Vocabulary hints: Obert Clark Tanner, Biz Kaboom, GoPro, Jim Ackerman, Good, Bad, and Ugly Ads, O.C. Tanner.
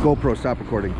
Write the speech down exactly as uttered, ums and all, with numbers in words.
GoPro, stop recording.